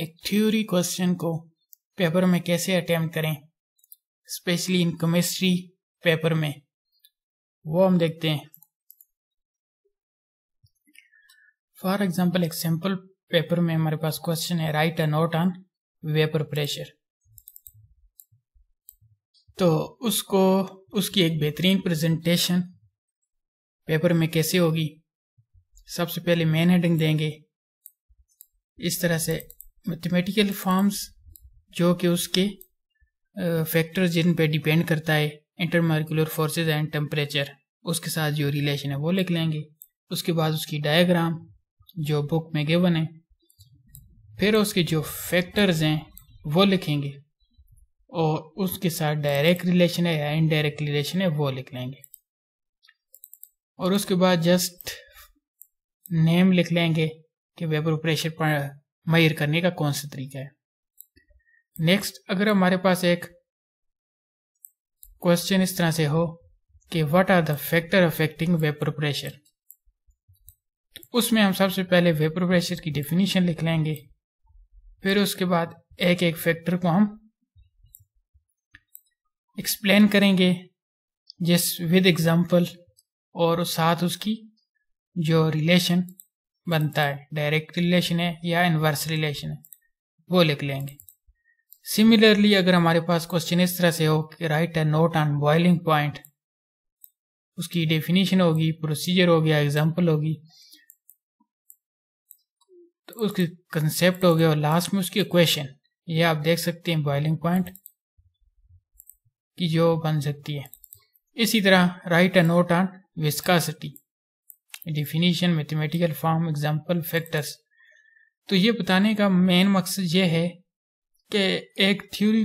एक theory question को paper में कैसे अटेम्प्ट करें, स्पेशली इन केमिस्ट्री पेपर में, वो हम देखते हैं। फॉर एग्जाम्पल, एक सिंपल पेपर में हमारे पास क्वेश्चन है write a note on vapour pressure. तो उसकी एक बेहतरीन प्रेजेंटेशन पेपर में कैसे होगी, सबसे पहले मेन हेडिंग देंगे इस तरह से, मैथमेटिकल फॉर्म्स जो कि उसके फैक्टर जिन पे डिपेंड करता है, इंटरमॉलिक्यूलर फोर्सेस एंड टेम्परेचर, उसके साथ जो रिलेशन है वो लिख लेंगे। उसके बाद उसकी डायग्राम जो बुक में गिवन है, फिर उसके जो फैक्टर्स हैं वो लिखेंगे और उसके साथ डायरेक्ट रिलेशन है या इनडायरेक्ट रिलेशन है वो लिख लेंगे। और उसके बाद जस्ट नेम लिख लेंगे कि वेपर प्रेशर पर मेजर करने का कौन सा तरीका है। नेक्स्ट, अगर हमारे पास एक क्वेश्चन इस तरह से हो कि what are the factor affecting vapour pressure, उसमें हम सबसे पहले वेपर प्रेशर की डेफिनेशन लिख लेंगे, फिर उसके बाद एक एक फैक्टर को हम एक्सप्लेन करेंगे जिस विद एग्जांपल, और साथ उसकी जो रिलेशन बनता है, डायरेक्ट रिलेशन है या इनवर्स रिलेशन है, वो लिख लेंगे। सिमिलरली, अगर हमारे पास क्वेश्चन इस तरह से हो कि write a note on boiling point, उसकी डेफिनेशन होगी, प्रोसीजर हो गया, एग्जांपल होगी, तो उसके कंसेप्ट हो गया, और लास्ट में उसकी इक्वेशन। ये आप देख सकते हैं बॉइलिंग पॉइंट की जो बन सकती है। इसी तरह write a note on viscosity, definition, mathematical form, example, factors. तो ये बताने का मेन मकसद ये है कि एक थ्योरी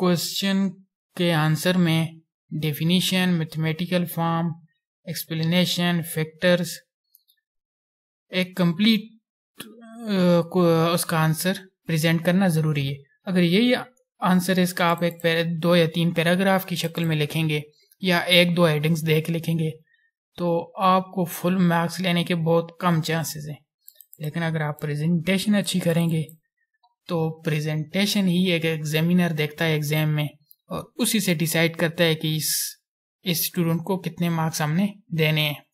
क्वेश्चन के आंसर में definition, mathematical form, explanation, factors, एक कंप्लीट उसका आंसर प्रेजेंट करना ज़रूरी है। अगर यही आंसर है इसका आप एक दो या तीन पैराग्राफ की शक्ल में लिखेंगे या एक दो हेडिंग्स देख लिखेंगे तो आपको फुल मार्क्स लेने के बहुत कम चांसेस हैं। लेकिन अगर आप प्रेजेंटेशन अच्छी करेंगे तो प्रेजेंटेशन ही एक एग्जामिनर देखता है एग्जाम में और उसी से डिसाइड करता है कि इस स्टूडेंट को कितने मार्क्स हमने देने हैं।